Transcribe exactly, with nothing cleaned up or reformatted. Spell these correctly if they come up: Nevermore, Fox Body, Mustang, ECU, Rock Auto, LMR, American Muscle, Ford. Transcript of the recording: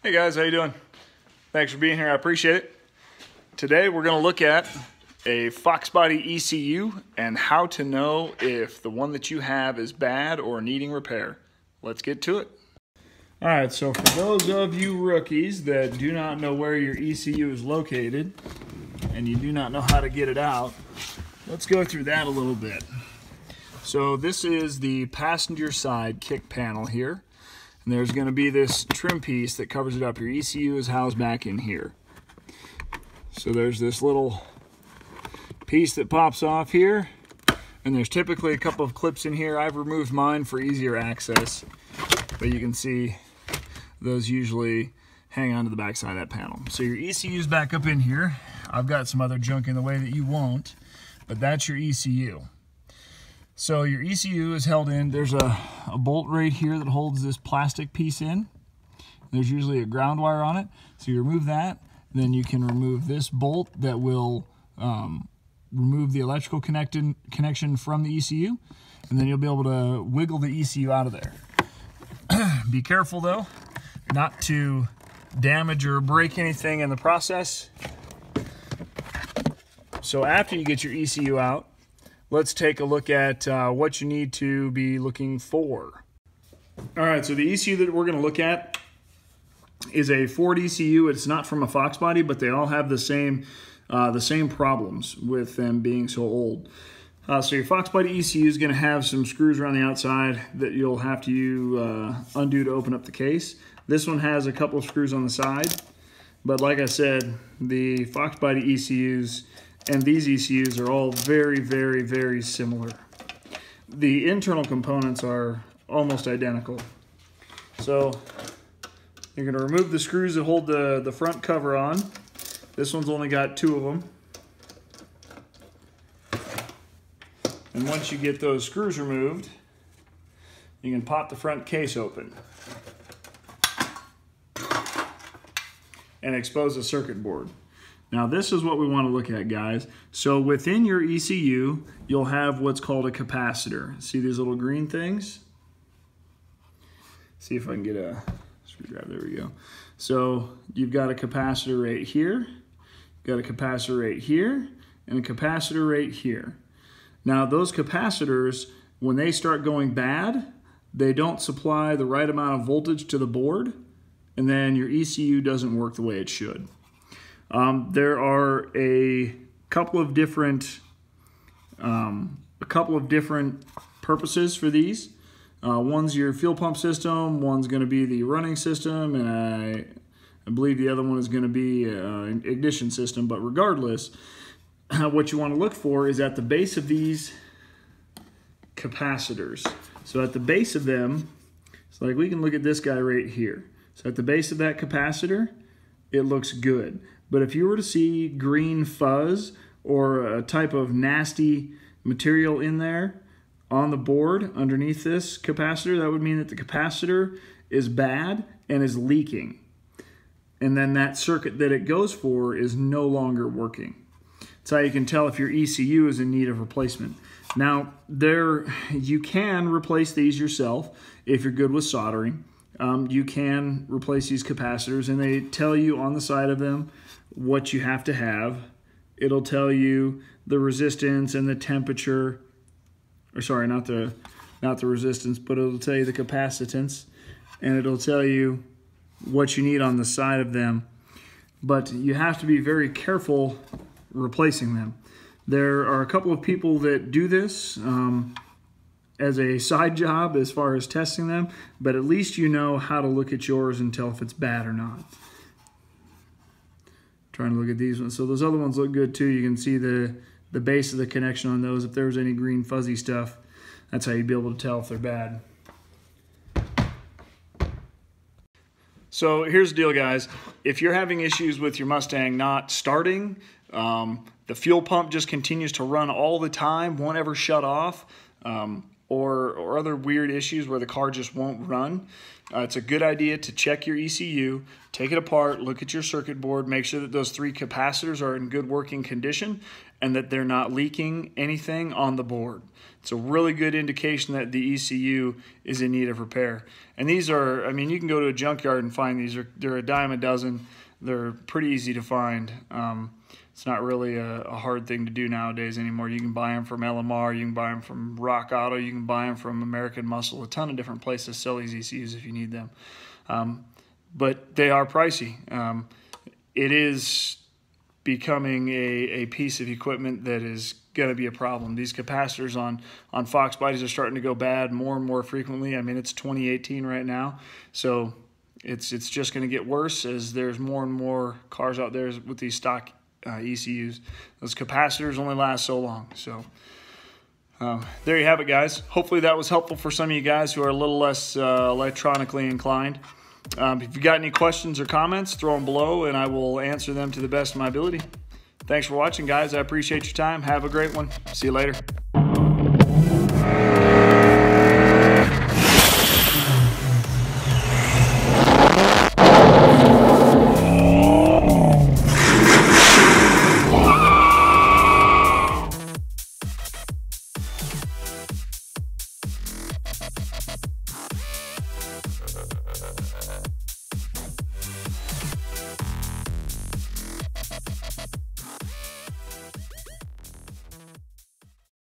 Hey guys, how you doing? Thanks for being here, I appreciate it. Today we're gonna look at a Fox Body E C U and how to know if the one that you have is bad or needing repair. Let's get to it. All right, so for those of you rookies that do not know where your E C U is located and you do not know how to get it out, let's go through that a little bit. So this is the passenger side kick panel here. And there's going to be this trim piece that covers it up. Your E C U is housed back in here. So there's this little piece that pops off here. And there's typically a couple of clips in here. I've removed mine for easier access. But you can see those usually hang onto the back side of that panel. So your E C U is back up in here. I've got some other junk in the way that you won't. But that's your E C U. So your E C U is held in. There's a, a bolt right here that holds this plastic piece in. There's usually a ground wire on it. So you remove that, then you can remove this bolt that will um, remove the electrical connected, connection from the E C U, and then you'll be able to wiggle the E C U out of there. Be careful though, not to damage or break anything in the process. So after you get your E C U out, let's take a look at uh, what you need to be looking for. All right, so the E C U that we're going to look at is a Ford E C U. It's not from a Fox Body, but they all have the same uh, the same problems with them being so old. Uh, so your Fox Body E C U is going to have some screws around the outside that you'll have to uh, undo to open up the case. This one has a couple of screws on the side, but like I said, the Fox Body E C Us and these E C Us are all very, very, very similar. The internal components are almost identical. So you're gonna remove the screws that hold the, the front cover on. This one's only got two of them. And once you get those screws removed, you can pop the front case open and expose the circuit board. Now this is what we want to look at, guys. So within your E C U, you'll have what's called a capacitor. See these little green things? See if I can get a screwdriver, there we go. So you've got a capacitor right here, you've got a capacitor right here, and a capacitor right here. Now those capacitors, when they start going bad, they don't supply the right amount of voltage to the board, and then your E C U doesn't work the way it should. Um, there are a couple of different um, a couple of different purposes for these. Uh, one's your fuel pump system, one's going to be the running system, and I, I believe the other one is going to be uh, an ignition system. But regardless, what you want to look for is at the base of these capacitors. So at the base of them, it's like we can look at this guy right here. So at the base of that capacitor, it looks good. But if you were to see green fuzz or a type of nasty material in there on the board underneath this capacitor, that would mean that the capacitor is bad and is leaking. And then that circuit that it goes for is no longer working. That's how you can tell if your E C U is in need of replacement. Now, there you can replace these yourself if you're good with soldering. Um, you can replace these capacitors, and they tell you on the side of them what you have to have. It'll tell you the resistance and the temperature, or sorry, not the not the resistance, but it'll tell you the capacitance, and it'll tell you what you need on the side of them. But you have to be very careful replacing them. There are a couple of people that do this um, as a side job as far as testing them, but at least you know how to look at yours and tell if it's bad or not. I'm trying to look at these ones. So those other ones look good too. You can see the, the base of the connection on those. If there was any green fuzzy stuff, that's how you'd be able to tell if they're bad. So here's the deal, guys. If you're having issues with your Mustang not starting, um, the fuel pump just continues to run all the time, won't ever shut off, um, or, or other weird issues where the car just won't run, uh, it's a good idea to check your E C U, take it apart, look at your circuit board, make sure that those three capacitors are in good working condition and that they're not leaking anything on the board. It's a really good indication that the E C U is in need of repair. And these are, I mean, you can go to a junkyard and find these. Are, they're a dime a dozen. They're pretty easy to find. Um, It's not really a, a hard thing to do nowadays anymore. You can buy them from L M R, you can buy them from Rock Auto, you can buy them from American Muscle. A ton of different places sell these E C Us if you need them. Um, but they are pricey. Um, it is becoming a, a piece of equipment that is going to be a problem. These capacitors on, on Fox Bodies are starting to go bad more and more frequently. I mean, it's twenty eighteen right now, so it's, it's just going to get worse as there's more and more cars out there with these stock Uh, E C Us. Those capacitors only last so long. So um, there you have it, guys. Hopefully that was helpful for some of you guys who are a little less uh, electronically inclined. Um, if you got any questions or comments, throw them below and I will answer them to the best of my ability. Thanks for watching, guys. I appreciate your time. Have a great one. See you later.